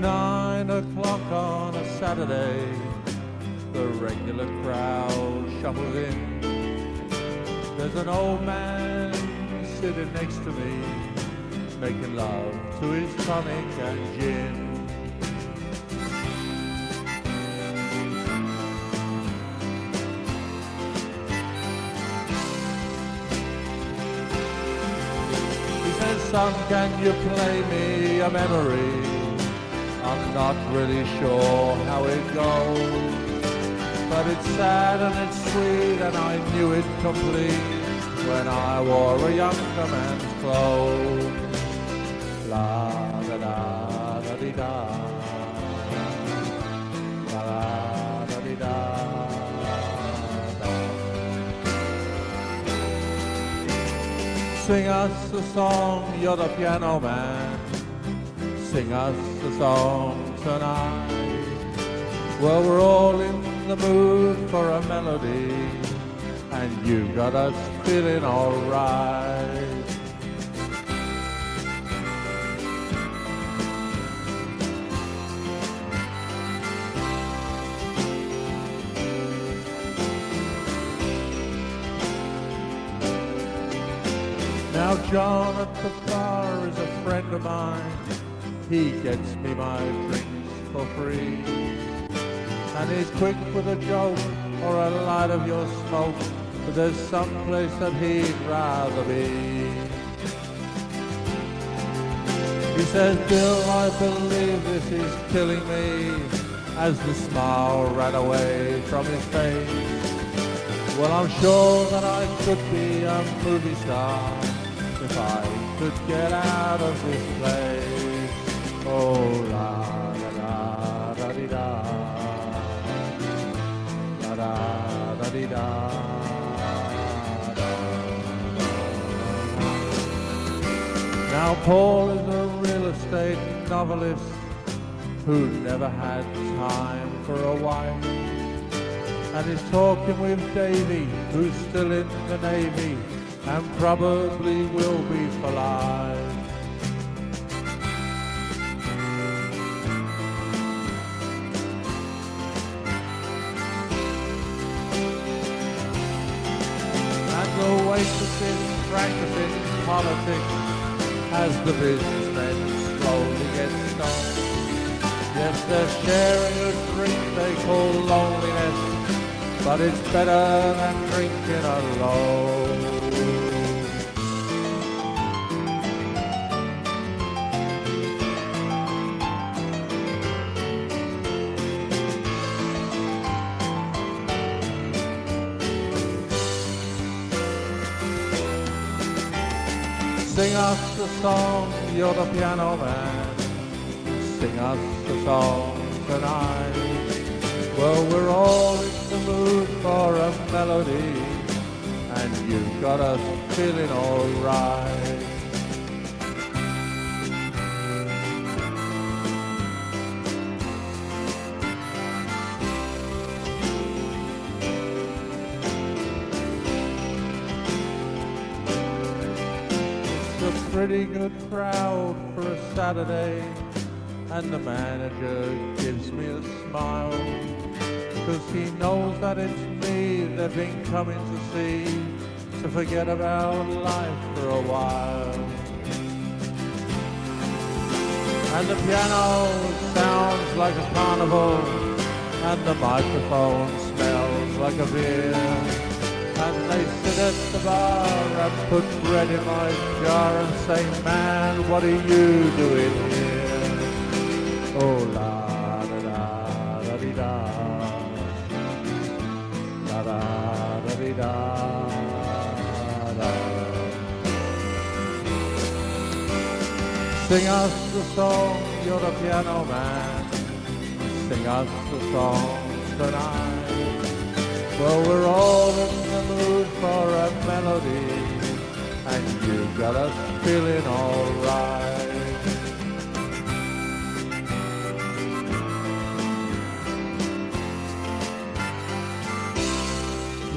9 o'clock on a Saturday, the regular crowd shuffles in. There's an old man sitting next to me, making love to his tonic and gin. Son, can you play me a memory? I'm not really sure how it goes, but it's sad and it's sweet, and I knew it complete when I wore a younger man's clothes. La da da da dee da, la da dee da. Sing us a song, you're the piano man. Sing us a song tonight. Well, we're all in the mood for a melody, and you got us feeling all right. Now John at the bar is a friend of mine. He gets me my drinks for free, and he's quick with a joke or a light of your smoke, but there's some place that he'd rather be. He says, Bill, I believe this is killing me, as the smile ran away from his face. Well, I'm sure that I could be a movie star if I could get out of this place. Oh, la da da da dee da, la da da dee da. Now Paul is a real estate novelist who never had time for a wife, and is talking with Davy, who's still in the Navy and probably will be for life. And the waitress is practicing politics as the businessmen slowly get stoned. Yes, they're sharing a drink they call loneliness, but it's better than drinking alone. Sing us a song, you're the piano man. Sing us a song tonight. Well, we're all in the mood for a melody, and you've got us feeling all right. Pretty good crowd for a Saturday, and the manager gives me a smile, cause he knows that it's me they've been coming to see, to forget about life for a while. And the piano sounds like a carnival, and the microphone smells like a beer, and they sit at the bar and put bread in my jar and say, man, what are you doing here? Oh, la da da da dee da, la da da dee da da. Sing us the song, you're the piano man. Sing us the song tonight. Well, we're all in the mood for a melody, and you got us feeling all right.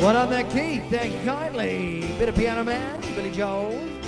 What up, that Keith? Thank you kindly. Bit of Piano Man, Billy Joel.